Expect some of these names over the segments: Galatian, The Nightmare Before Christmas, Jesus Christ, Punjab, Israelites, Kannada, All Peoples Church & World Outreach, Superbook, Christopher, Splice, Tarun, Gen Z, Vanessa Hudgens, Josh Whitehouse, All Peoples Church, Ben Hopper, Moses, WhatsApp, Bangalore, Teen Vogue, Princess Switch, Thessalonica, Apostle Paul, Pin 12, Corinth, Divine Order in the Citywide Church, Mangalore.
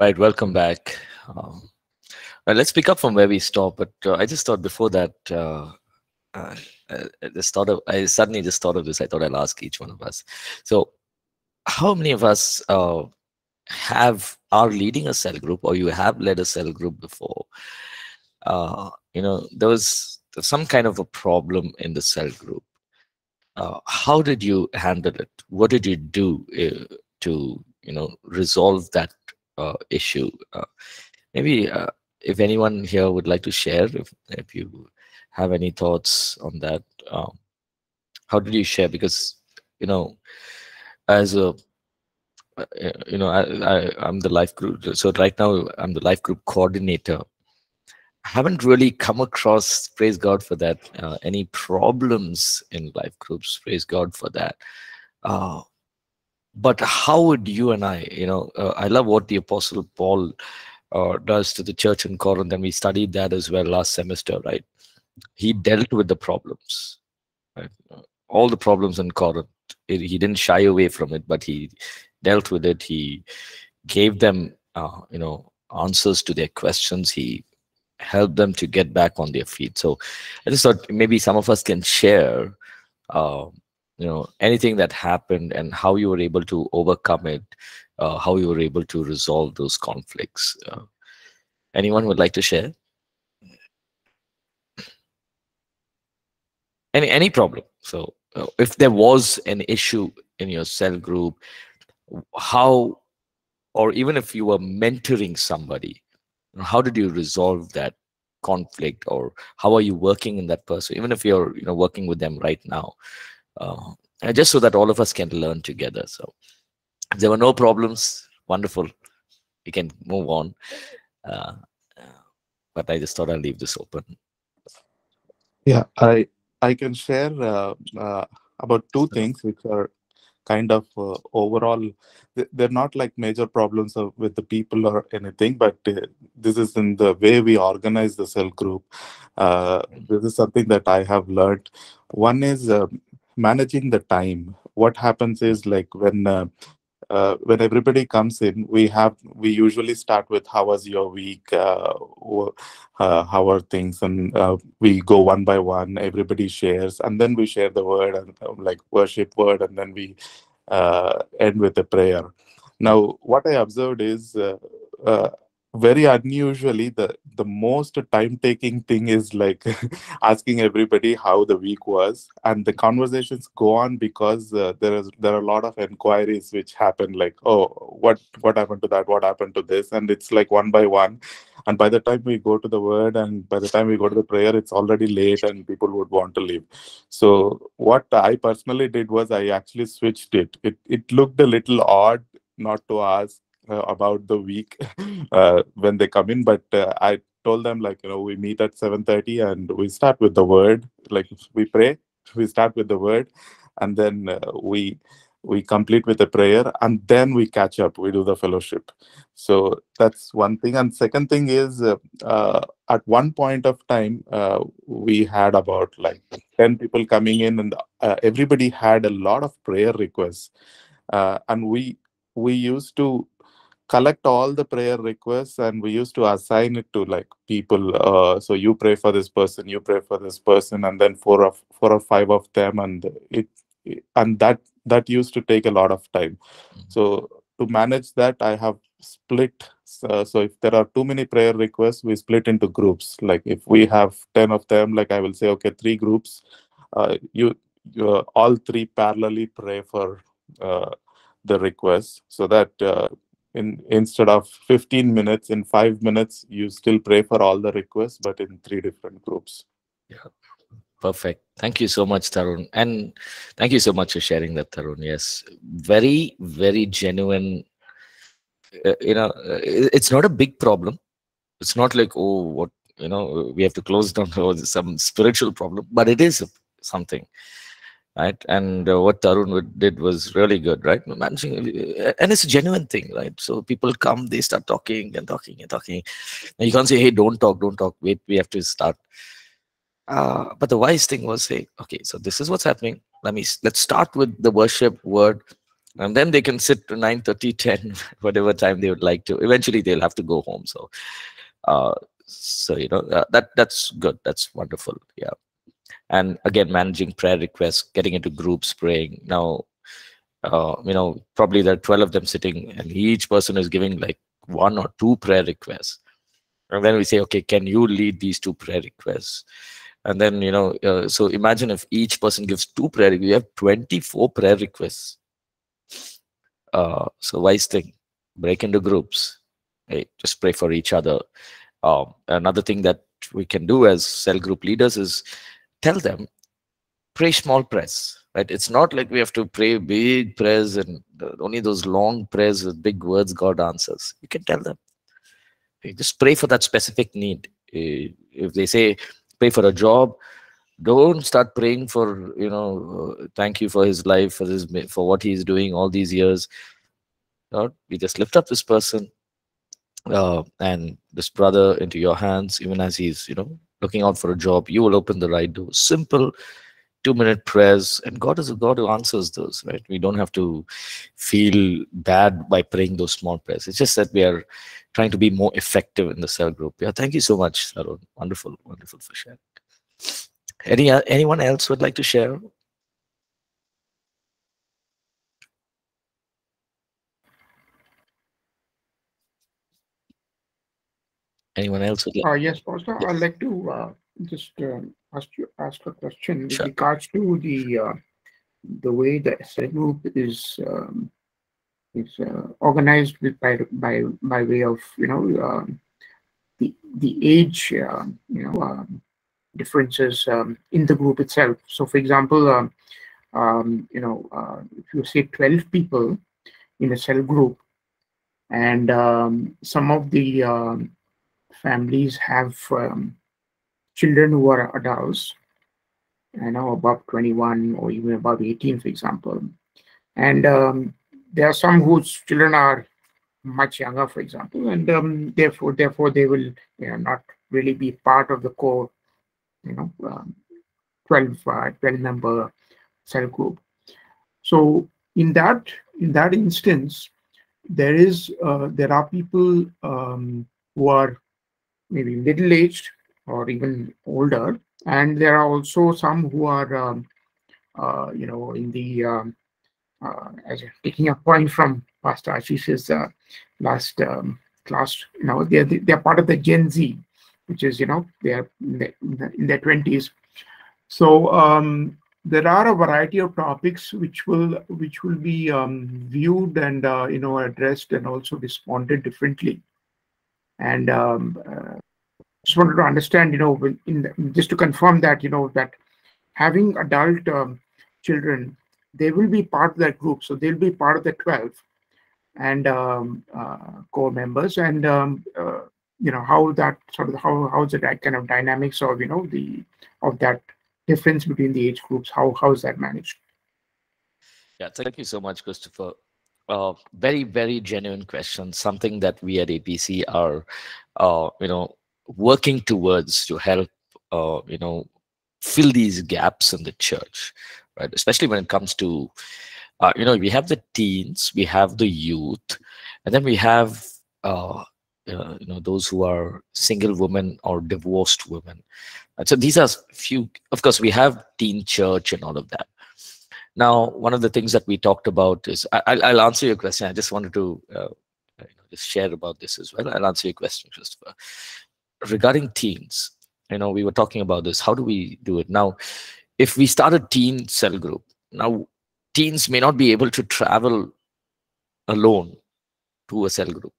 Right, welcome back. Well, let's pick up from where we stopped, but I just thought before that, I suddenly just thought of this. I thought I'll ask each one of us. So how many of us are leading a cell group, or you have led a cell group before? You know, there was some kind of a problem in the cell group. How did you handle it? What did you do to, you know, resolve that issue? Maybe if anyone here would like to share, if you have any thoughts on that, how did you share? Because, you know, as a, you know, I'm the life group. So right now I'm the life group coordinator. I haven't really come across, praise God for that, any problems in life groups, praise God for that. But how would you and I, you know, I love what the Apostle Paul does to the church in Corinth, and we studied that as well last semester, right? He dealt with the problems, right? All the problems in Corinth. He didn't shy away from it, but he dealt with it. He gave them, you know, answers to their questions. He helped them to get back on their feet. So I just thought maybe some of us can share, you know, anything that happened and how you were able to overcome it, how you were able to resolve those conflicts. Anyone would like to share? Any problem. So if there was an issue in your cell group, how, or even if you were mentoring somebody, how did you resolve that conflict, or how are you working in that person, even if you're, you know, working with them right now? Just so that all of us can learn together. So if there were no problems, wonderful, we can move on. But I just thought I'll leave this open. Yeah, I can share about two things which are kind of overall, they're not like major problems with the people or anything, but this is in the way we organize the cell group. This is something that I have learned. One is managing the time. What happens is, like, when everybody comes in, we usually start with how was your week, how are things, and we go one by one. Everybody shares, and then we share the word and like worship word, and then we end with a prayer. Now, what I observed is very unusually, the most time-taking thing is like asking everybody how the week was, and the conversations go on because there are a lot of inquiries which happen, like, oh, what happened to that, what happened to this, and it's like one by one, and by the time we go to the word and by the time we go to the prayer, it's already late and people would want to leave. So what I personally did was I actually switched it. It looked a little odd not to ask about the week when they come in, but I told them, like, you know, we meet at 7:30 and we start with the word, like we pray, we start with the word, and then we complete with a prayer, and then we catch up, we do the fellowship. So that's one thing. And second thing is, at one point of time, we had about like 10 people coming in, and everybody had a lot of prayer requests, and we used to collect all the prayer requests, and we used to assign it to like people. So you pray for this person, you pray for this person, and then four or five of them, and that used to take a lot of time. Mm-hmm. So to manage that, I have split. So if there are too many prayer requests, we split into groups. Like if we have 10 of them, like I will say, okay, 3 groups. You all 3 parallelly pray for the requests, so that. Instead of 15 minutes, in 5 minutes, you still pray for all the requests, but in 3 different groups. Yeah, perfect. Thank you so much, Tarun. And thank you so much for sharing that, Tarun. Yes, very, very genuine. You know, it's not a big problem. It's not like, oh, what, you know, we have to close down some spiritual problem, but it is something. Right, and what Tarun did was really good, right? Managing, and it's a genuine thing, right? So people come, they start talking and talking and talking. And you can't say, hey, don't talk, wait, we have to start. But the wise thing was, hey, okay, so this is what's happening. Let's start with the worship word. And then they can sit to 9:30, 10, whatever time they would like to. Eventually, they'll have to go home. So, that's good. That's wonderful. Yeah. And again, managing prayer requests, getting into groups, praying. Now, probably there are 12 of them sitting, and each person is giving like 1 or 2 prayer requests. And then we say, okay, can you lead these 2 prayer requests? And then, so imagine if each person gives 2 prayer requests, you have 24 prayer requests. So wise thing, break into groups. Hey, just pray for each other. Another thing that we can do as cell group leaders is tell them, pray small prayers. Right? It's not like we have to pray big prayers and only those long prayers with big words God answers. You can tell them, hey, just pray for that specific need. If they say pray for a job, don't start praying for, thank you for his life, for what he's doing all these years. Lord, we just lift up this person and this brother into your hands, even as he's, looking out for a job. You will open the right door. Simple 2-minute prayers, and God is a God who answers those, right? We don't have to feel bad by praying those small prayers. It's just that we are trying to be more effective in the cell group. Yeah, thank you so much, Tarun. Wonderful, wonderful for sharing. Anyone else would like to share? Anyone else would like? Yes, Pastor. Yes. I'd like to ask a question, sure, with regards to the way the cell group is organized by way of the age differences in the group itself. So, for example, if you say 12 people in a cell group, and some of the families have children who are adults, above 21 or even above 18, for example, and there are some whose children are much younger, for example, and therefore they will not really be part of the core 12 member cell group. So in that instance, there are people who are maybe middle-aged or even older, and there are also some who are as taking a point from Pastor Ashish's last class, they're part of the Gen Z, which is, they are in their 20s. So there are a variety of topics which will be viewed and addressed and also responded differently. And just wanted to understand, just to confirm that that having adult children, they will be part of that group, so they'll be part of the 12 and core members, and how's that kind of dynamics of that difference between the age groups, how is that managed? Yeah, thank you so much, Christopher. Very, very genuine question, something that we at APC are working towards to help fill these gaps in the church, right? Especially when it comes to we have the teens, we have the youth, and then we have those who are single women or divorced women. And so these are few. Of course, we have teen church and all of that. Now, one of the things that we talked about is, I'll answer your question. I just wanted to just share about this as well. I'll answer your question, Christopher. Regarding teens, we were talking about this. How do we do it? Now, if we start a teen cell group, now teens may not be able to travel alone to a cell group.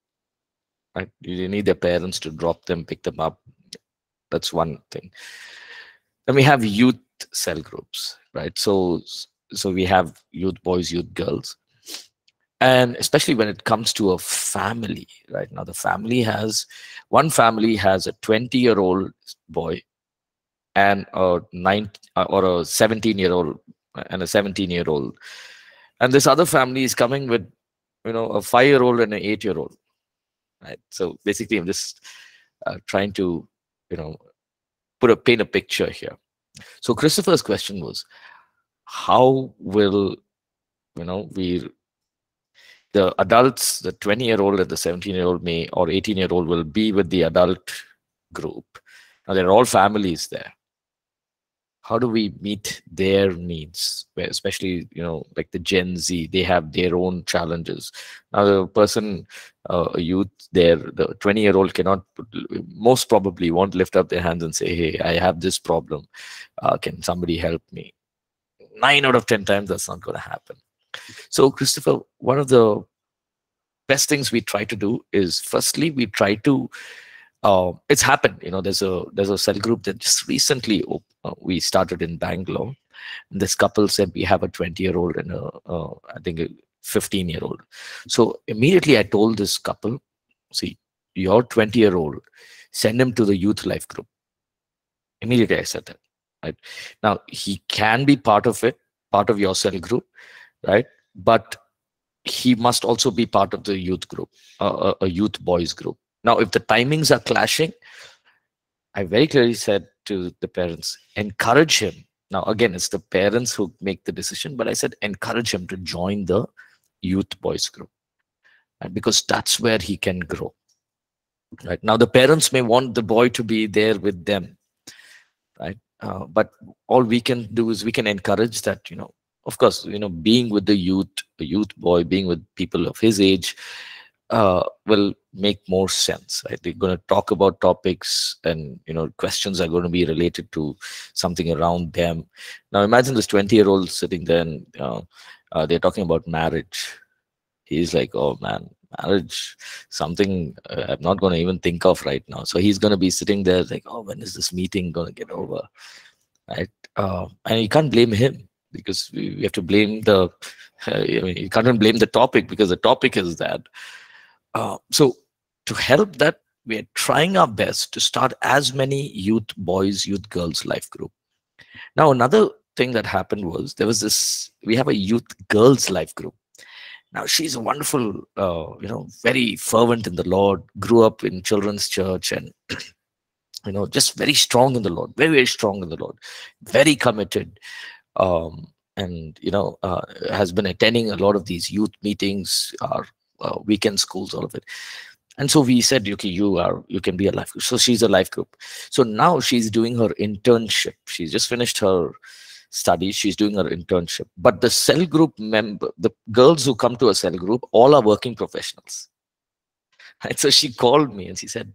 Right? You need their parents to drop them, pick them up. That's one thing. Then we have youth cell groups, right? So we have youth boys, youth girls. And especially when it comes to a family, right? Now, one family has a 20-year-old boy and a 17-year-old and a 17-year-old. And this other family is coming with, a 5-year-old and an 8-year-old. Right. So basically, I'm just trying to, paint a picture here. So Christopher's question was, how will, we the adults, the 20-year-old and the 17-year-old may, or 18-year-old will be with the adult group. Now, they're all families there. How do we meet their needs? Especially, you know, like the Gen Z, they have their own challenges. Now, the person, a youth there, the 20-year-old cannot, most probably won't lift up their hands and say, hey, I have this problem. Can somebody help me? 9 out of 10 times, that's not going to happen. So, Christopher, one of the best things we try to do is, firstly, we try to, it's happened, you know, there's a cell group that just recently we started in Bangalore. And this couple said, we have a 20-year-old and a, I think a 15-year-old. So immediately I told this couple, see, your 20-year-old, send him to the youth life group. Immediately I said that, right? Now, he can be part of it, part of your cell group, right? But he must also be part of the youth group, a youth boys group. Now, if the timings are clashing, I very clearly said to the parents, encourage him. Now, again, it's the parents who make the decision, but I said, encourage him to join the youth boys group, right? Because that's where he can grow, right? Now, the parents may want the boy to be there with them, right? But all we can do is we can encourage that, you know, of course, you know, being with the youth boy, being with people of his age, will make more sense, right? They're going to talk about topics and, you know, questions are going to be related to something around them. Now, imagine this 20-year-old sitting there and they're talking about marriage. He's like, oh man, marriage, something I'm not going to even think of right now. So he's going to be sitting there like, oh, when is this meeting going to get over, right? And you can't blame him, because we have to blame the, I mean, you can't blame the topic, because the topic is that. So to help that, we're trying our best to start as many youth boys, youth girls life group. Now, another thing that happened was there was this, we have a youth girls life group. Now, she's a wonderful, you know, very fervent in the Lord, grew up in children's church and, you know, just very strong in the Lord, very, very strong in the Lord, very committed. And, you know, has been attending a lot of these youth meetings, our weekend schools, all of it. And so we said, okay, you can be a life group. So she's a life group. So now she's doing her internship. She's just finished her studies. She's doing her internship. But the cell group member, the girls who come to a cell group, all are working professionals. And so she called me and she said,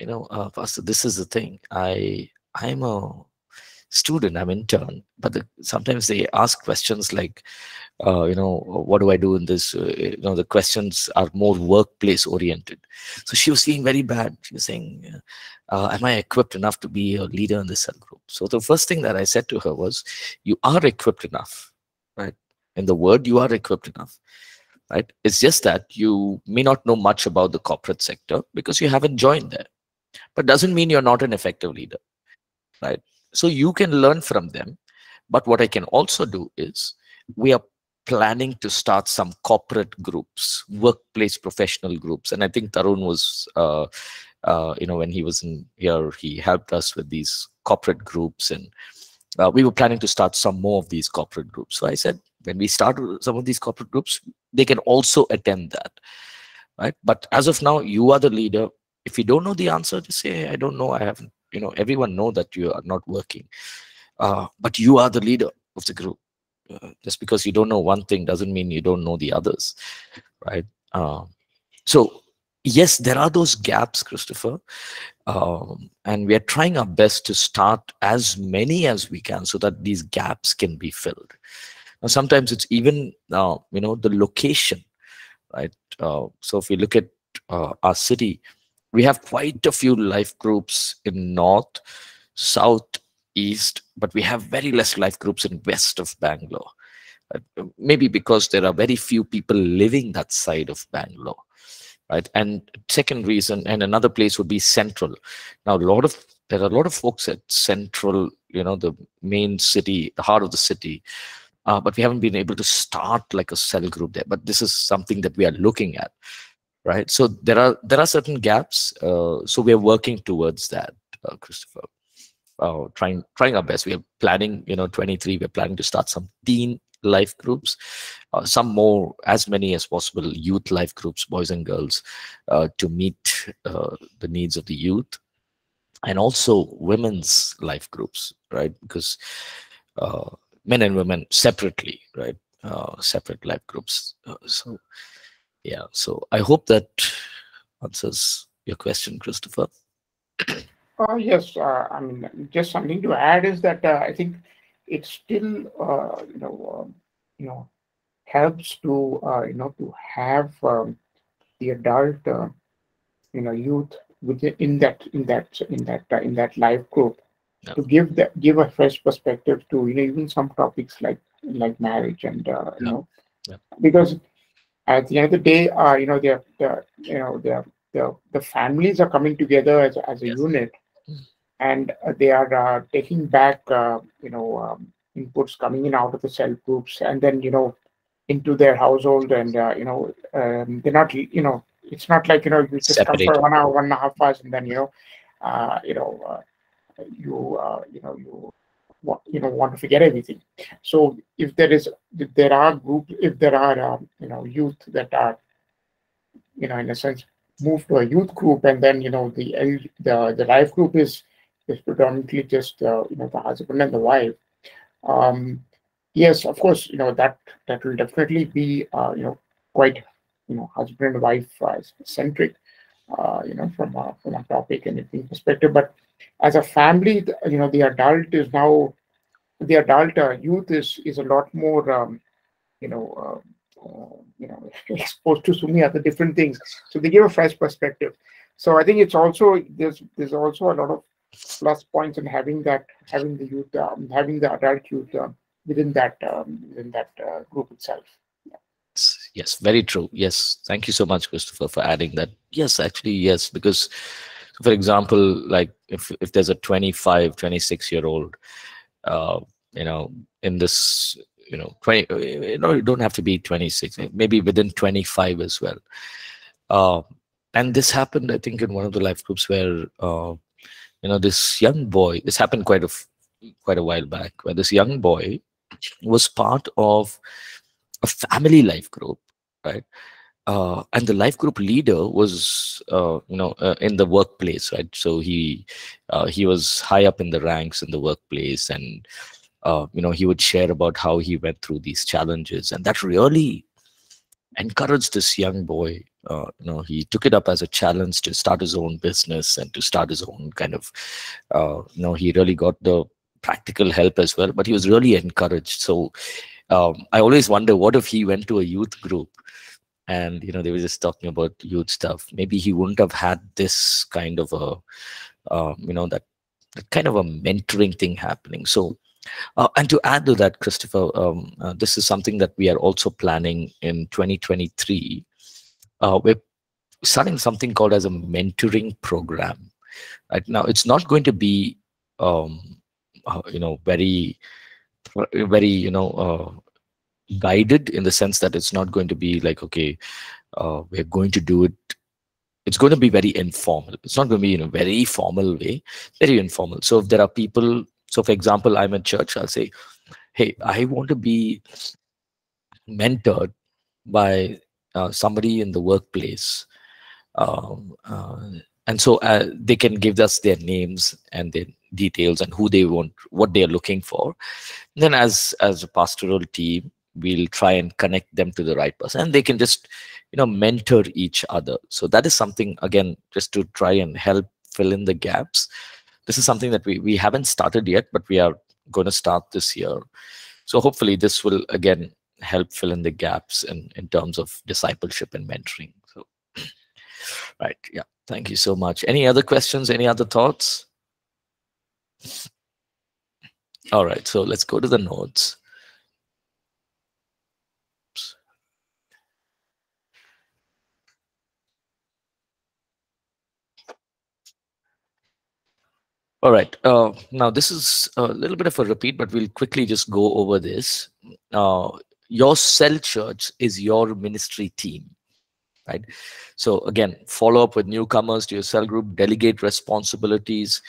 you know, Pastor, this is the thing. I'm a student, I'm intern, but sometimes they ask questions like, you know, what do I do in this? You know, the questions are more workplace oriented. So she was feeling very bad. She was saying, am I equipped enough to be a leader in this cell group? So the first thing that I said to her was, you are equipped enough, right? In the word, you are equipped enough, right? It's just that you may not know much about the corporate sector because you haven't joined there, but doesn't mean you're not an effective leader, right? So you can learn from them. But what I can also do is we are planning to start some corporate groups, workplace professional groups. And I think Tarun was, you know, when he was in here, he helped us with these corporate groups. And we were planning to start some more of these corporate groups. So I said, when we start some of these corporate groups, they can also attend that, right? But as of now, you are the leader. If you don't know the answer, just say, hey, I don't know, I haven't. You know, everyone know that you are not working, but you are the leader of the group. Just because you don't know one thing doesn't mean you don't know the others, right? So, yes, there are those gaps, Christopher, and we are trying our best to start as many as we can so that these gaps can be filled. Now, sometimes it's even, you know, the location, right? So, if we look at our city, we have quite a few life groups in north, south, east, but we have very less life groups in west of Bangalore. Maybe because there are very few people living that side of Bangalore, right? And second reason, and another place would be central. Now, there are a lot of folks at central, you know, the main city, the heart of the city, but we haven't been able to start like a cell group there. But this is something that we are looking at. Right, so there are certain gaps, so we are working towards that, Christopher. Trying our best. We are planning, you know, 23. We're planning to start some teen life groups, some more, as many as possible, youth life groups, boys and girls, to meet the needs of the youth, and also women's life groups, right? Because men and women separately, right? Separate life groups. So yeah, so I hope that answers your question, Christopher. Yes, I mean, just something to add is that I think it still helps to to have the adult youth within that life group, yeah, to give a fresh perspective to even some topics like marriage and yeah, because at the end of the day the families are coming together as a yes, unit, and they are taking back inputs coming in out of the cell groups, and then into their household, and they're not it's not like you just separate, come for 1 hour, 1.5 hours, and then you want to forget everything. So if there are youth that are in a sense move to a youth group, and then the life group is predominantly just the husband and the wife, yes, of course, that will definitely be quite husband and wife centric from a topic and everything perspective. But as a family, the adult youth is a lot more exposed to so many other different things, so they give a fresh perspective. So I think it's also there's also a lot of plus points in having the youth, having the adult youth within that group itself. Yes, very true. Yes, thank you so much, Christopher, for adding that. Yes, actually, yes, because for example, like if there's a 25-26-year-old in this 20, you don't have to be 26, maybe within 25 as well, and this happened, I think, in one of the life groups where this young boy, this happened quite a while back, where this young boy was part of a family life group, right? And the life group leader was in the workplace, right? So he was high up in the ranks in the workplace, and he would share about how he went through these challenges, and that really encouraged this young boy. He took it up as a challenge to start his own business and to start his own kind of. He really got the practical help as well, but he was really encouraged. So I always wonder, what if he went to a youth group, and they were just talking about youth stuff? Maybe he wouldn't have had this kind of a, that kind of a mentoring thing happening. So. And to add to that, Christopher, this is something that we are also planning in 2023. We're starting something called as a mentoring program. Right now, it's not going to be, very, very, guided, in the sense that it's not going to be like, okay, we're going to do it. It's going to be very informal. It's not going to be in a very formal way, very informal. So if there are people. So, for example, I'm at church, I'll say, hey, I want to be mentored by somebody in the workplace. And so they can give us their names and their details and who they want, what they are looking for. And then as a pastoral team, we'll try and connect them to the right person. And they can just, mentor each other. So that is something, again, just to try and help fill in the gaps. This is something that we haven't started yet, but we are going to start this year. So hopefully this will, again, help fill in the gaps in terms of discipleship and mentoring. So, right, yeah, thank you so much. Any other questions, any other thoughts? All right, so let's go to the notes. All right, now this is a little bit of a repeat, but we'll quickly just go over this. Your cell church is your ministry team, right? So again, follow up with newcomers to your cell group, delegate responsibilities.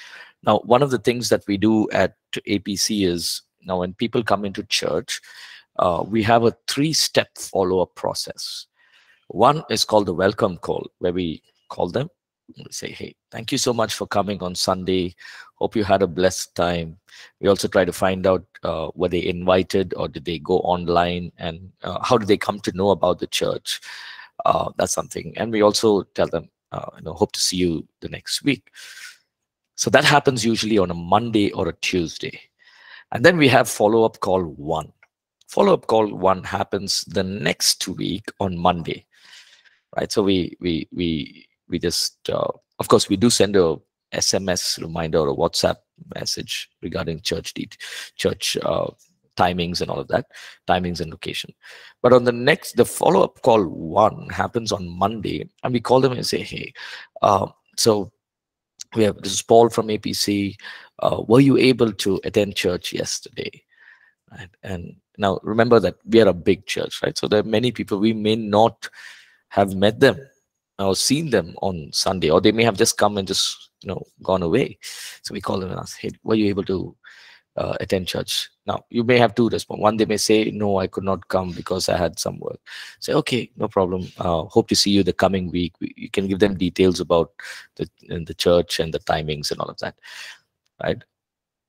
Now, one of the things that we do at APC is, now when people come into church, we have a three-step follow-up process. One is called the welcome call, where we call them. We say, hey, thank you so much for coming on Sunday. Hope you had a blessed time. We also try to find out were they invited or did they go online, and how did they come to know about the church? That's something. And we also tell them, you know, hope to see you the next week. So that happens usually on a Monday or a Tuesday. And then we have follow-up call one. Follow-up call one happens the next week on Monday, right? So we just, of course, we do send a SMS reminder or a WhatsApp message regarding church timings and all of that, timings and location. But on the next, the follow-up call one happens on Monday, and we call them and say, hey, so we have, this is Paul from APC. Were you able to attend church yesterday? Right? And now remember that we are a big church, right? So there are many people, we may not have met them or seen them on Sunday, or they may have just come and just, you know, gone away. So we call them and ask, hey, were you able to attend church? Now, you may have two responses. One, they may say, no, I could not come because I had some work. Say, okay, no problem. Hope to see you the coming week. You can give them details about the church and the timings and all of that, right?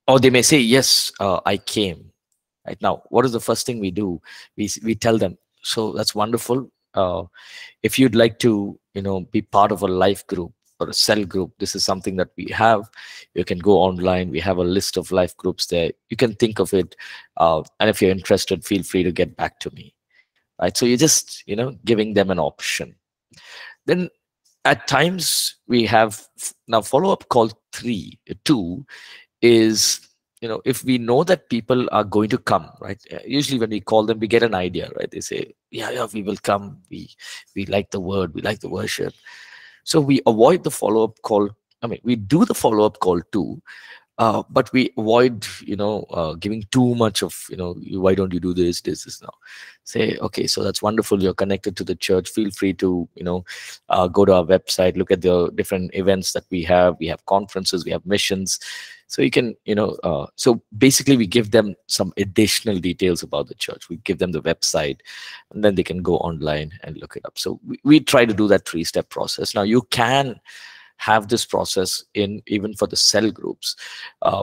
Or they may say, yes, I came. Right now, what is the first thing we do? We tell them, so that's wonderful. If you'd like to, you know, be part of a life group or a cell group, this is something that we have. You can go online. We have a list of life groups there. You can think of it. And if you're interested, feel free to get back to me. Right? So you're just, you know, giving them an option. Then at times we have, now follow-up call two is, you know, if we know that people are going to come, right? Usually when we call them, we get an idea, right? They say, yeah, we will come. We like the word. We like the worship. So we avoid the follow-up call. I mean, we do the follow-up call too, but we avoid, you know, giving too much of, you know, why don't you do this now? Say, okay, so that's wonderful. You're connected to the church. Feel free to, you know, go to our website, look at the different events that we have. We have conferences, we have missions. So you can, you know, so basically we give them some additional details about the church. We give them the website, and then they can go online and look it up. So we try to do that three-step process. Now you can have this process in even for the cell groups,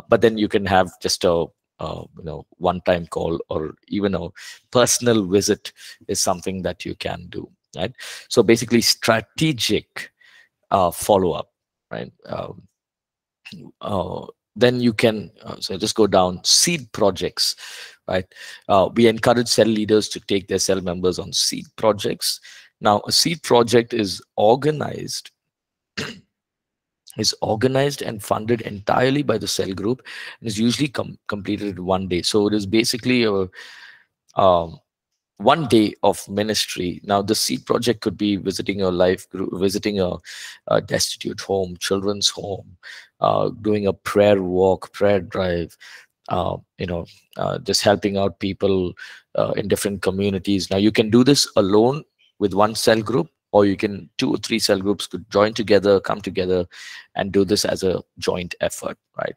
but then you can have just a you know, one-time call, or even a personal visit is something that you can do. Right? So basically, strategic follow-up. Right. Then you can, so just go down, seed projects, right? We encourage cell leaders to take their cell members on seed projects. Now, a seed project is organized, and funded entirely by the cell group, and is usually completed in one day. So it is basically a 1 day of ministry. Now, the seed project could be visiting a life group, visiting a destitute home, children's home, doing a prayer walk, prayer drive, you know, just helping out people in different communities. Now, you can do this alone with one cell group, or you can, 2 or 3 cell groups could join together, come together and do this as a joint effort, right?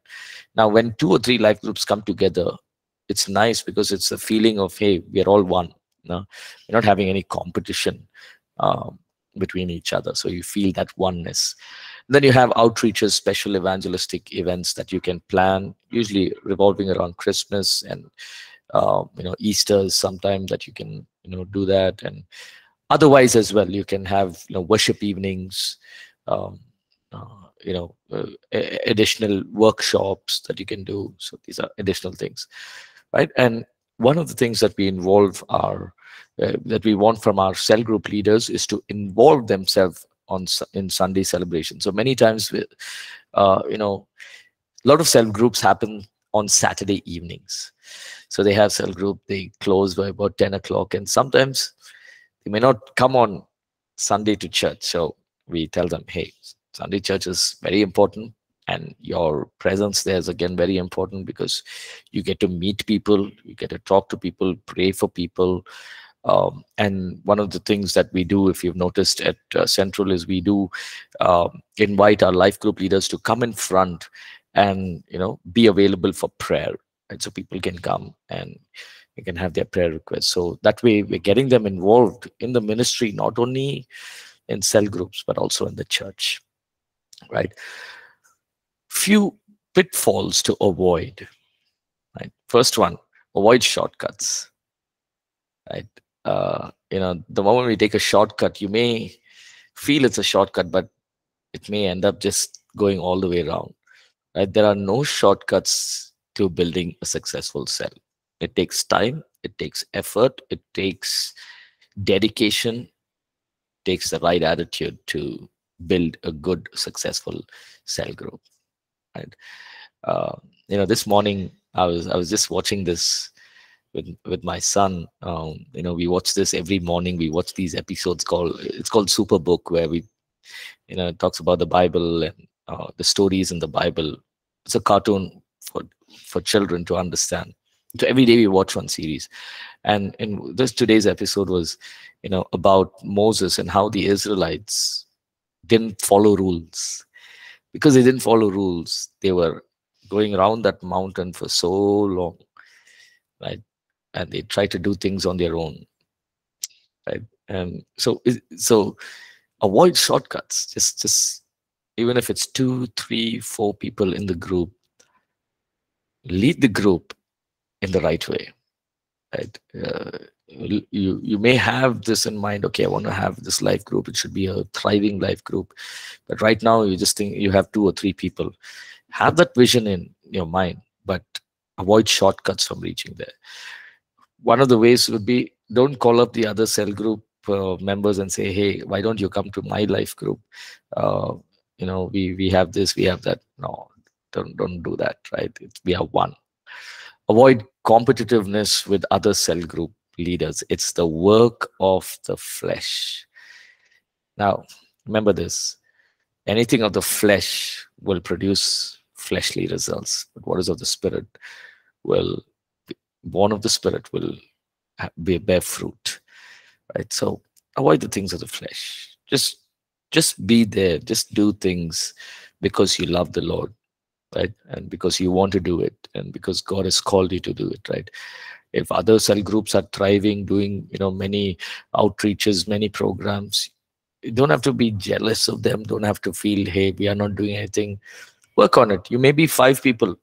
Now, when 2 or 3 life groups come together, it's nice because it's a feeling of, hey, we're all one. No, you're not having any competition between each other, so you feel that oneness. Then you have outreaches, special evangelistic events that you can plan, usually revolving around Christmas and you know, Easter. Sometimes that you can, you know, do that, and otherwise as well. You can have, you know, worship evenings, you know, additional workshops that you can do. So these are additional things, right? And one of the things that we involve our, that we want from our cell group leaders is to involve themselves in Sunday celebration. So many times, you know, a lot of cell groups happen on Saturday evenings. So they have cell group, they close by about 10 o'clock, and sometimes they may not come on Sunday to church. So we tell them, hey, Sunday church is very important, and your presence there is again very important, because you get to meet people, you get to talk to people, pray for people. And one of the things that we do, if you've noticed at Central, is we do invite our life group leaders to come in front and, you know, be available for prayer. And so people can come and We can have their prayer requests. So that way we're getting them involved in the ministry, not only in cell groups, but also in the church, right? Few pitfalls to avoid, right? First one, avoid shortcuts, right? The moment we take a shortcut, you may feel it's a shortcut, but it may end up just going all the way around, right? There are no shortcuts to building a successful cell. It takes time, it takes effort, it takes dedication, it takes the right attitude to build a good, successful cell group, right? This morning I was just watching this with my son. We watch this every morning. We watch these episodes called Superbook, where we, it talks about the Bible and the stories in the Bible. It's a cartoon for children to understand. So every day we watch one series, and today's episode was, about Moses and how the Israelites didn't follow rules. Because they didn't follow rules, they were going around that mountain for so long, right? And they tried to do things on their own, right? And so avoid shortcuts. Just even if it's 2, 3, 4 people in the group, lead the group in the right way, right? You may have this in mind. Okay, I want to have this life group. It should be a thriving life group, but right now you just think you have 2 or 3 people. Have that vision in your mind, but avoid shortcuts from reaching there. One of the ways would be, don't call up the other cell group members and say, "Hey, why don't you come to my life group? We have this, we have that." No, don't do that. Right? We have one. Avoid competitiveness with other cell group leaders. It's the work of the flesh. Now, remember this. Anything of the flesh will produce fleshly results. But what is of the Spirit will, born of the Spirit, will bear fruit. Right? So avoid the things of the flesh. Just be there. Just do things because you love the Lord, right? And because you want to do it, and because God has called you to do it, right? If other cell groups are thriving, doing, many outreaches, many programs, you don't have to be jealous of them. Don't have to feel, hey, we are not doing anything. Work on it. You may be 5 people.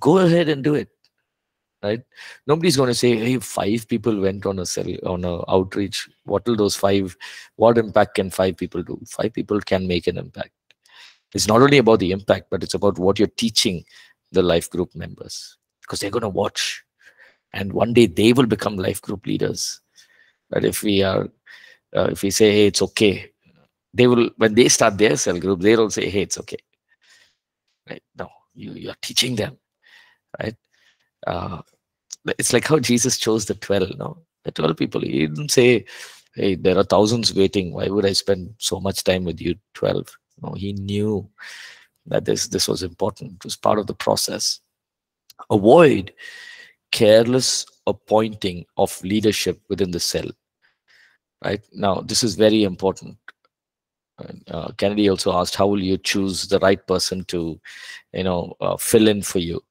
Go ahead and do it, right? Nobody's going to say, hey, 5 people went on a outreach. What will those 5? What impact can 5 people do? 5 people can make an impact. It's not only about the impact, but it's about what you're teaching the life group members, because they're going to watch, and one day they will become life group leaders. But if we say, hey, it's okay, they will, when they start their cell group, they will say, hey, it's okay. Right? No, you're teaching them, right? It's like how Jesus chose the 12, no? The 12 people. He didn't say, hey, there are thousands waiting. Why would I spend so much time with you 12? No, he knew that this was important. It was part of the process. Avoid careless appointing of leadership within the cell. Right? Now, this is very important. Kennedy also asked, how will you choose the right person to, fill in for you?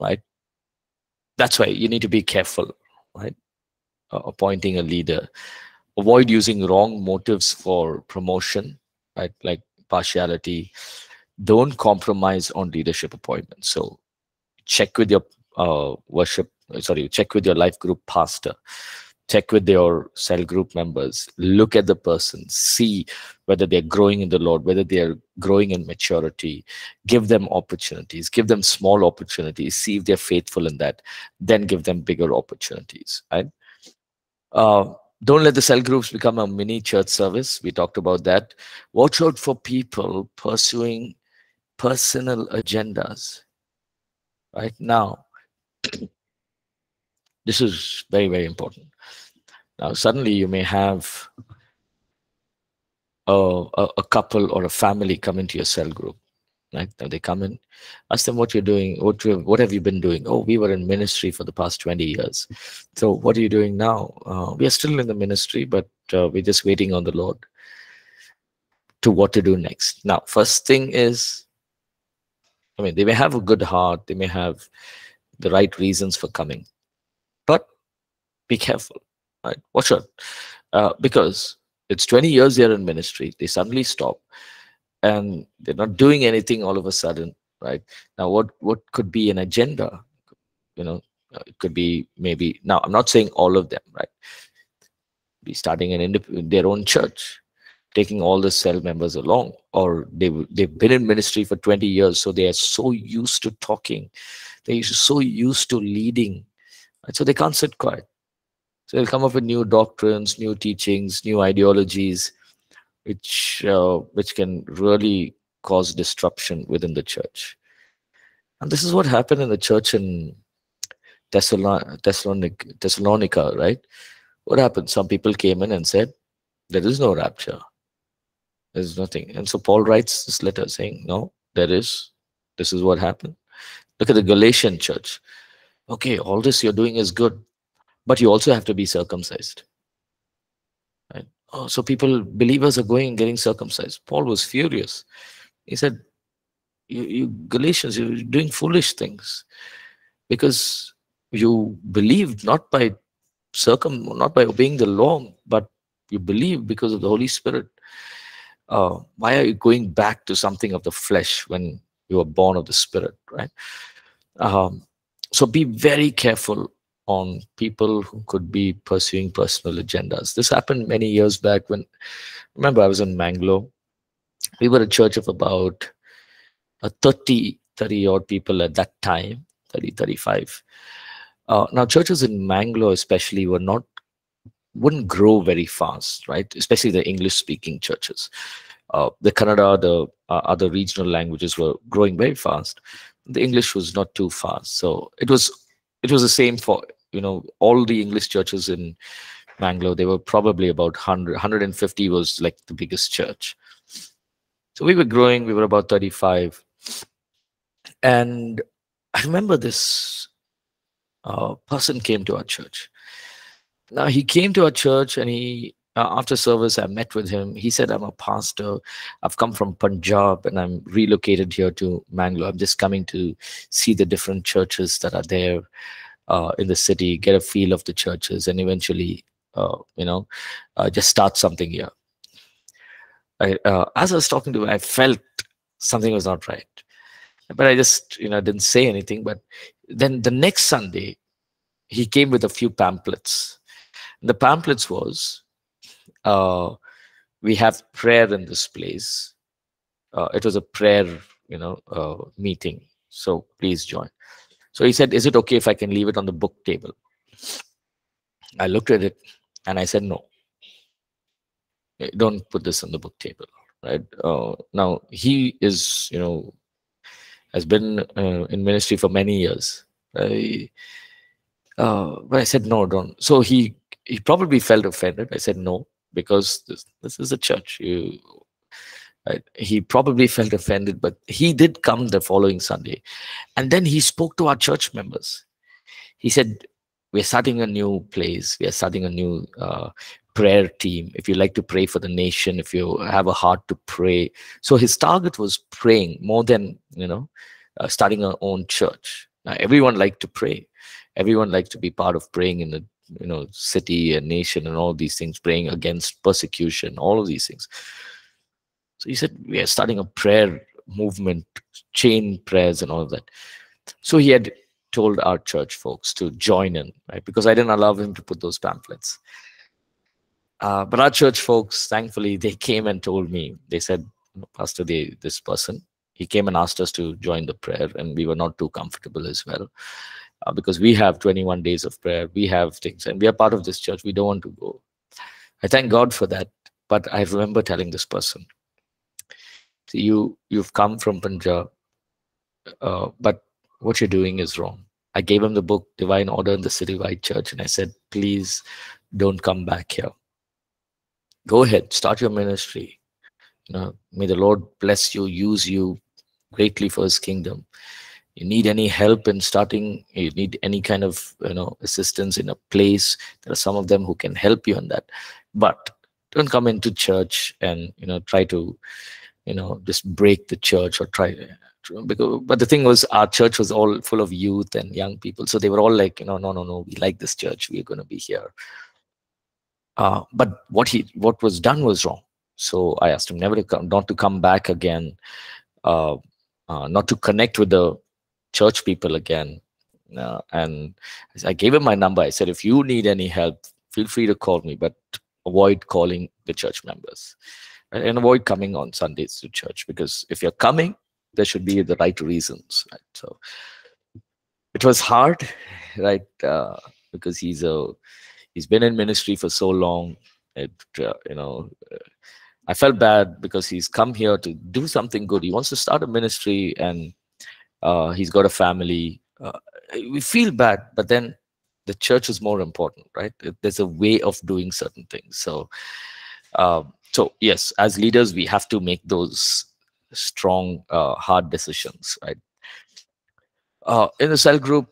Right? That's why you need to be careful, right? Appointing a leader. Avoid using wrong motives for promotion, right? Like partiality. Don't compromise on leadership appointments. So check with your check with your life group pastor, check with your cell group members, look at the person, see whether they're growing in the Lord, whether they're growing in maturity. Give them opportunities, give them small opportunities, see if they're faithful in that, then give them bigger opportunities, right? Don't let the cell groups become a mini church service. We talked about that. Watch out for people pursuing personal agendas. Right now, this is very, very important. Now, suddenly you may have a couple or a family come into your cell group. Right? Now they come in, ask them what you're doing, what have you been doing? Oh, we were in ministry for the past 20 years. So what are you doing now? We are still in the ministry, but we're just waiting on the Lord to what to do next. Now, first thing is, they may have a good heart, they may have the right reasons for coming, be careful, right? Watch out, because it's 20 years they're in ministry, they suddenly stop and they're not doing anything all of a sudden, right? Now what could be an agenda? You know, it could be maybe, now I'm not saying all of them, right, be starting their own church, taking all the cell members along, or they've been in ministry for 20 years, so they are so used to talking, they're so used to leading, right? So they can't sit quiet. So they'll come up with new doctrines, new teachings, new ideologies, which can really cause disruption within the church. And this is what happened in the church in Thessalonica, right? What happened? Some people came in and said, there is no rapture. There's nothing. And so Paul writes this letter saying, no, there is. This is what happened. Look at the Galatian church. Okay, all this you're doing is good, but you also have to be circumcised. Right? Oh, so believers are going and getting circumcised. Paul was furious. He said, you Galatians, you're doing foolish things because you believed not by obeying the law, but you believe because of the Holy Spirit. Why are you going back to something of the flesh when you are born of the Spirit, right? So be very careful on people who could be pursuing personal agendas. This happened many years back when, remember, I was in Mangalore. We were a church of about 30-odd people at that time, 30, 35. Now, churches in Mangalore especially wouldn't grow very fast, right? Especially the English-speaking churches. The Kannada, the other regional languages were growing very fast. The English was not too fast. So it was the same for, you know, all the English churches in Mangalore. They were probably about 100, 150 was like the biggest church. So we were growing, we were about 35. And I remember this person came to our church. Now, he came to our church and he, after service, I met with him. He said, I'm a pastor. I've come from Punjab and I'm relocated here to Mangalore. I'm just coming to see the different churches that are there in the city, get a feel of the churches, and eventually, just start something here. As I was talking to him, I felt something was not right. But I just, didn't say anything. But then the next Sunday, he came with a few pamphlets. And the pamphlets was, we have prayer in this place. It was a prayer, meeting. So please join. So he said, is it okay if I can leave it on the book table? I looked at it and I said, no. Don't put this on the book table, right? Now, he is, has been in ministry for many years. Right? But I said, no, don't. So he probably felt offended. I said, no, because this is a church. He probably felt offended, but he did come the following Sunday. And then he spoke to our church members. He said, we're starting a new place. We are starting a new prayer team. If you like to pray for the nation, if you have a heart to pray. So his target was praying more than, starting our own church. Now, everyone liked to pray. Everyone liked to be part of praying in the, city and nation and all these things, praying against persecution, all of these things. So he said, we are starting a prayer movement, chain prayers and all of that. So he had told our church folks to join in, right? Because I didn't allow him to put those pamphlets. But our church folks, thankfully, they came and told me. They said, Pastor, this person, he came and asked us to join the prayer, and we were not too comfortable as well. Because we have 21 days of prayer, we have things, and we are part of this church. We don't want to go. I thank God for that. But I remember telling this person, so you've come from Punjab, but what you're doing is wrong. I gave him the book, Divine Order in the Citywide Church, and I said, please don't come back here. Go ahead, start your ministry. May the Lord bless you, use you greatly for his kingdom. You need any help in starting, you need any kind of assistance in a place, there are some of them who can help you on that. But don't come into church and try to just break the church or try. because, but the thing was, our church was all full of youth and young people, so they were all like, you know, no, we like this church, we're going to be here. But what was done was wrong. So I asked him never to come, not to come back again, not to connect with the church people again. And I gave him my number. I said, if you need any help, feel free to call me, but avoid calling the church members and avoid coming on Sundays to church, because if you're coming, there should be the right reasons, right? So it was hard, right? Because he's been in ministry for so long. I felt bad because he's come here to do something good. He wants to start a ministry, and he's got a family. We feel bad, but then the church is more important, right? There's a way of doing certain things. So, so yes, as leaders, we have to make those strong, hard decisions, right? In the cell group,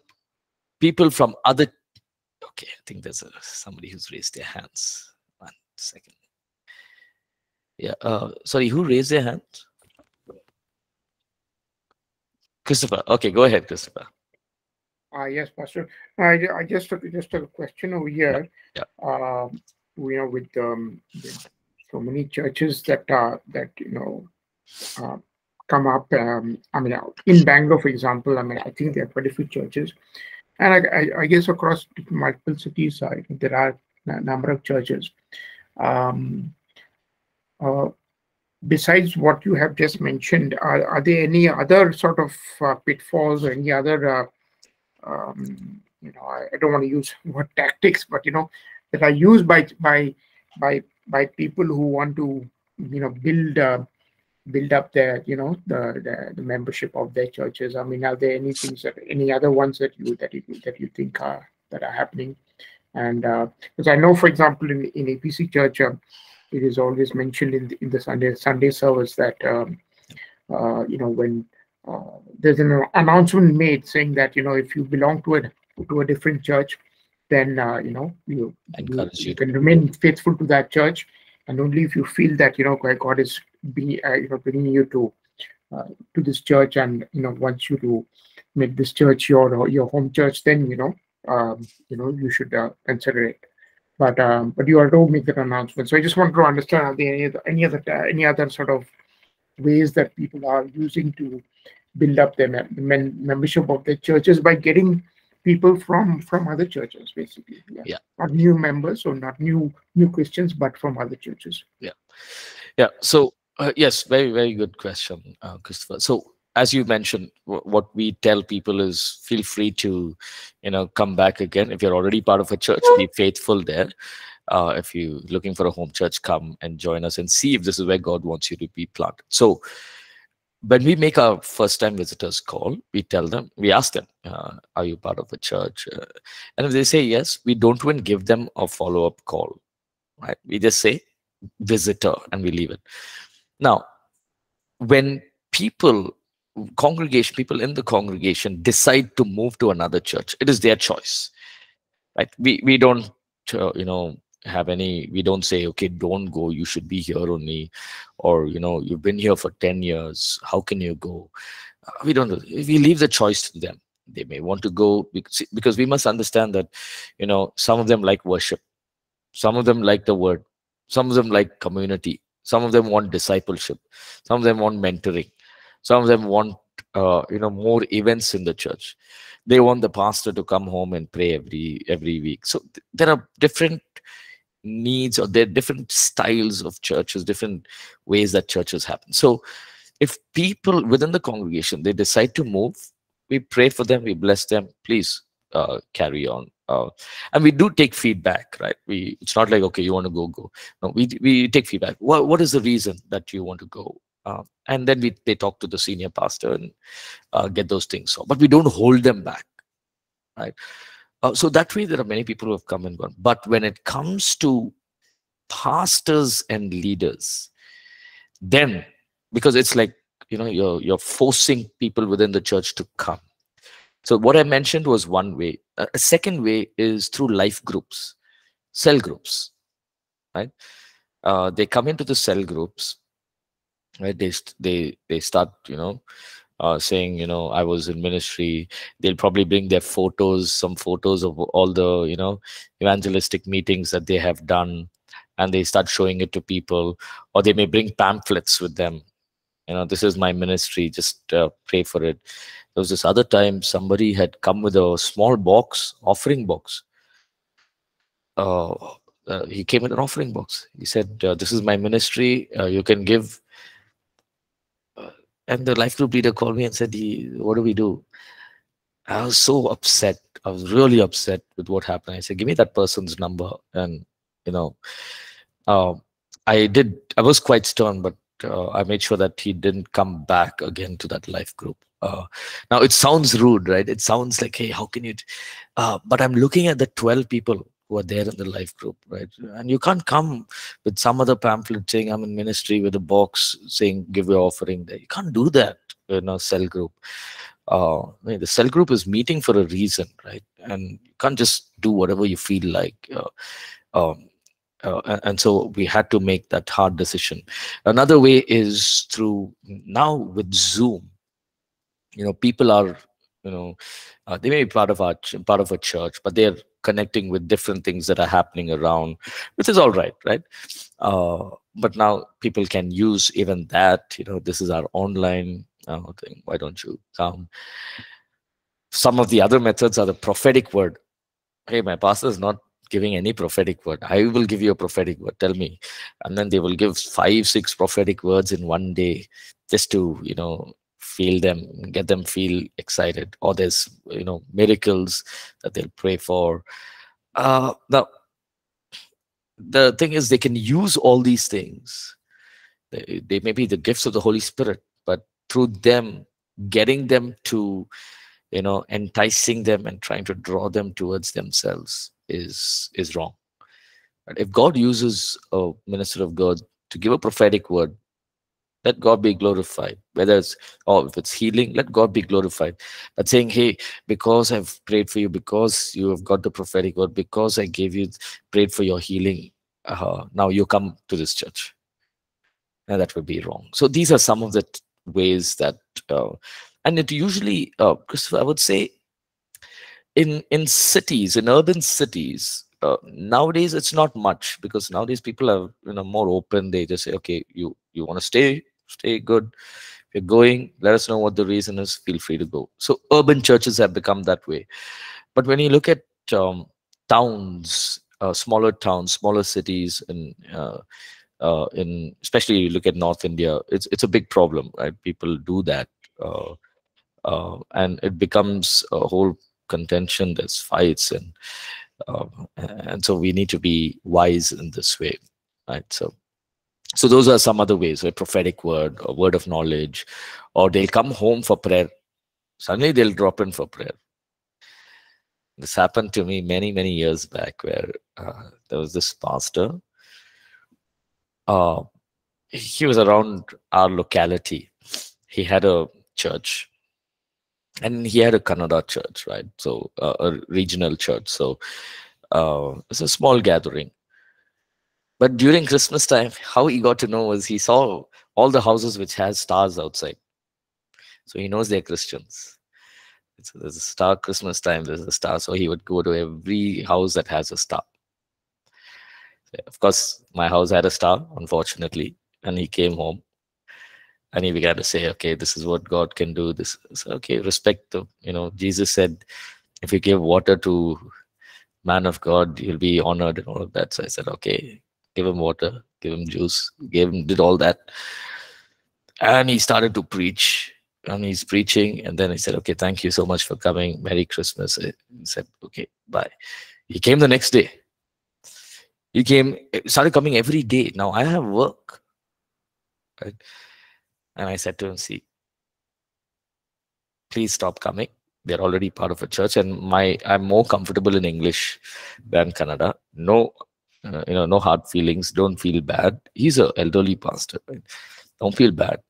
people from other... Okay, I think there's somebody who's raised their hands. One second. Yeah, sorry, who raised their hand? Christopher. Okay, go ahead, Christopher. Yes, Pastor. I just have a question over here. Yeah, yeah. You know, with so many churches that you know come up. I mean, in Bangalore, for example, I mean, I think there are quite a few churches, and I guess across multiple cities, I think there are a number of churches. Besides what you have just mentioned, are there any other sort of pitfalls or any other you know, I don't want to use word tactics, but you know, that are used by people who want to, you know, build up their, you know, the membership of their churches? I mean, are there any things that, any other ones that you think are happening? And because I know, for example, in APC Church, it is always mentioned in the Sunday service that you know, when there's an announcement made saying that, you know, if you belong to a different church, then you know, you can remain faithful to that church, and only if you feel that, you know, God is being you know, bringing you to this church, and you know, wants you to make this church your home church, then you know, you should consider it. But you are to make that announcement. So I just want to understand, are there any other sort of ways that people are using to build up their membership of their churches by getting people from other churches, basically? Yeah. Yeah, not new members or not new Christians, but from other churches. Yeah, yeah. So yes, very, very good question, Christopher. So as you mentioned, what we tell people is feel free to, you know, come back again. If you're already part of a church, be faithful there. If you're looking for a home church, come and join us and see if this is where God wants you to be planted. So when we make our first-time visitors call, we tell them, we ask them, are you part of a church? And if they say yes, we don't even give them a follow-up call, right? We just say visitor and we leave it. Now, when people in the congregation decide to move to another church, it is their choice, right? We don't you know, we don't say, okay, don't go, you should be here only, or you know, you've been here for 10 years, how can you go? We leave the choice to them. They may want to go, because we must understand that, you know, some of them like worship, some of them like the word, some of them like community, some of them want discipleship, some of them want mentoring. Some of them want, you know, more events in the church. They want the pastor to come home and pray every week. So there are different needs, or there are different styles of churches, different ways that churches happen. So if people within the congregation, they decide to move, we pray for them, we bless them, please carry on. And we do take feedback, right? It's not like, okay, you want to go, go. No, we take feedback. What is the reason that you want to go? And then they talk to the senior pastor and get those things. But we don't hold them back, right? So that way, there are many people who have come and gone. But when it comes to pastors and leaders, then, because it's like, you know, you're forcing people within the church to come. So what I mentioned was one way. A second way is through life groups, cell groups, right? They come into the cell groups. Right, they start, you know, saying, you know, I was in ministry. They'll probably bring their photos, some photos of all the, you know, evangelistic meetings that they have done, and they start showing it to people. Or they may bring pamphlets with them. You know, this is my ministry, just pray for it. There was this other time somebody had come with a small box, offering box. He came with an offering box. He said, this is my ministry, you can give. And the life group leader called me and said, what do we do? I was so upset. I was really upset with what happened. I said, give me that person's number. And, you know, I was quite stern, but I made sure that he didn't come back again to that life group. Now, it sounds rude, right? It sounds like, hey, how can you? But I'm looking at the 12 people who are there in the life group, right? And you can't come with some other pamphlet saying, I'm in ministry, with a box saying, give your offering there. You can't do that in a cell group. I mean, the cell group is meeting for a reason, right? And you can't just do whatever you feel like. And so we had to make that hard decision. Another way is through, now with Zoom, you know, people are, you know, they may be part of a church, but they're connecting with different things that are happening around, which is all right, right? But now people can use even that, you know, this is our online thing, why don't you come? Some of the other methods are the prophetic word. Hey, my pastor is not giving any prophetic word. I will give you a prophetic word, tell me. And then they will give 5-6 prophetic words in one day just to, you know, feel them, get them feel excited. Or there's, you know, miracles that they'll pray for. Now, the thing is, they can use all these things. They may be the gifts of the Holy Spirit, but through them, getting them to, you know, enticing them and trying to draw them towards themselves is wrong. But if God uses a minister of God to give a prophetic word, let God be glorified. Whether it's, oh, if it's healing, let God be glorified. But saying, hey, because I've prayed for you, because you have got the prophetic word, because I gave you, prayed for your healing, now you come to this church. And that would be wrong. So these are some of the ways that, and it usually, Christopher, I would say, in cities, in urban cities, nowadays it's not much, because nowadays people are, you know, more open. They just say, okay, you want to stay good. If you're going, let us know what the reason is. Feel free to go. So urban churches have become that way. But when you look at towns, smaller towns, smaller cities, and especially you look at North India, it's a big problem, right? People do that, and it becomes a whole contention. There's fights, and so we need to be wise in this way, right? So those are some other ways, a prophetic word, a word of knowledge, or they'll come home for prayer. Suddenly they'll drop in for prayer. This happened to me many, many years back, where there was this pastor. He was around our locality. He had a church, and he had a Kannada church, right? So a regional church. So it's a small gathering. But during Christmas time, how he got to know was he saw all the houses which has stars outside. So he knows they're Christians. So there's a star, Christmas time, there's a star. So he would go to every house that has a star. So of course, my house had a star, unfortunately. And he came home. And he began to say, okay, this is what God can do. This is, okay, respect the, you know, Jesus said, if you give water to man of God, you'll be honored and all of that. So I said, okay. Give him water, give him juice, did all that. And he started to preach, and he's preaching. And then he said, okay, thank you so much for coming. Merry Christmas. He said, okay, bye. He came the next day. He came, started coming every day. Now I have work, right? And I said to him, see, please stop coming. They're already part of a church, and I'm more comfortable in English than Kannada. No, you know, no hard feelings. Don't feel bad. He's an elderly pastor. Right? Don't feel bad.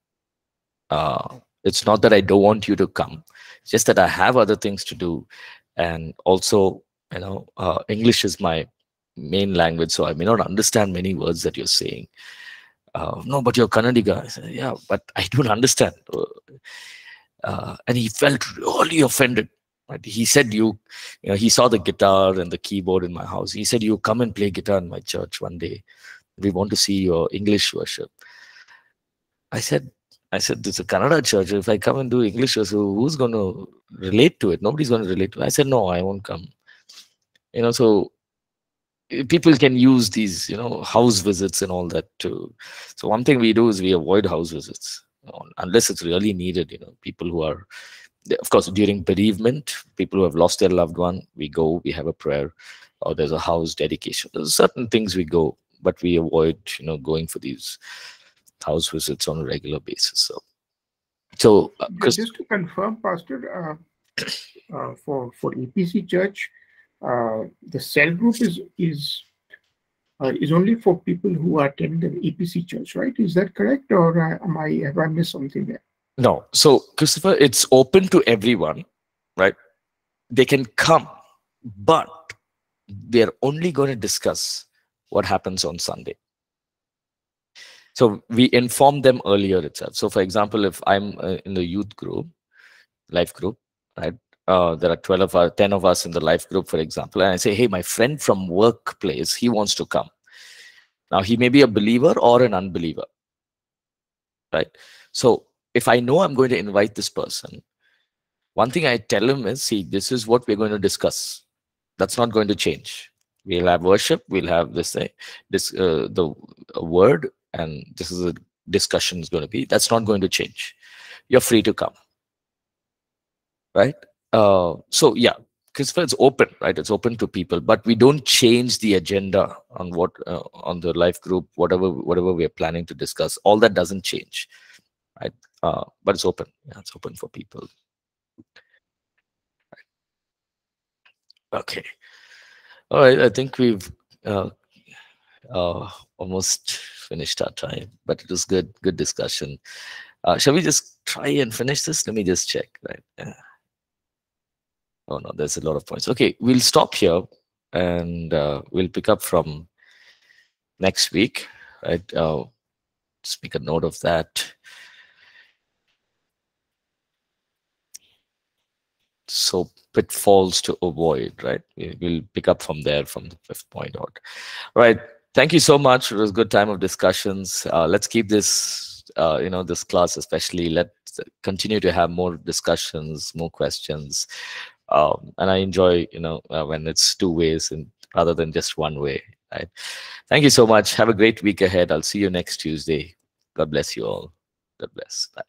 It's not that I don't want you to come. It's just that I have other things to do. And also, you know, English is my main language, so I may not understand many words that you're saying. No, but you're Kannadiga. I said, yeah, but I don't understand. and he felt really offended. Right? He said, he saw the guitar and the keyboard in my house. He said, you come and play guitar in my church one day. We want to see your English worship. I said, this is a Kannada church. If I come and do English worship, who's going to relate to it? Nobody's going to relate to it. I said, no, I won't come. So people can use these, house visits and all that too. So one thing we do is we avoid house visits unless it's really needed. People who are, of course, during bereavement, people who have lost their loved one, we go, we have a prayer, or there's a house dedication. There's certain things we go, but we avoid, going for these house visits on a regular basis. So just to confirm, Pastor, for EPC Church, the cell group is only for people who are attending an EPC church, right? Is that correct, or have I missed something there? No. So, Christopher, it's open to everyone, right? They can come, but they're only going to discuss what happens on Sunday. So we inform them earlier itself. So, for example, if I'm in the youth group, life group, right? There are 10 of us in the life group, for example, and I say, hey, my friend from workplace, he wants to come. Now, he may be a believer or an unbeliever, right? So if I know I'm going to invite this person, one thing I tell him is, see, this is what we're going to discuss. That's not going to change. We'll have worship, we'll have the word, and this is the discussion is going to be. That's not going to change. You're free to come, right? So yeah, Christopher, it's open, right? It's open to people, but we don't change the agenda on what on the life group, whatever we're planning to discuss. All that doesn't change, right? But it's open. Yeah, it's open for people. Right. Okay, all right. I think we've almost finished our time, but it was good discussion. Shall we just try and finish this? Let me just check, right? Yeah. Oh no, there's a lot of points. Okay, we'll stop here, and we'll pick up from next week. Right? Just make a note of that. So pitfalls to avoid. Right? We'll pick up from there, from the 5th point out. All right. Thank you so much. It was a good time of discussions. Let's keep this, this class especially. Let's continue to have more discussions, more questions. And I enjoy, when it's two ways and rather than just one way. Right? Thank you so much. Have a great week ahead. I'll see you next Tuesday. God bless you all. God bless. Bye.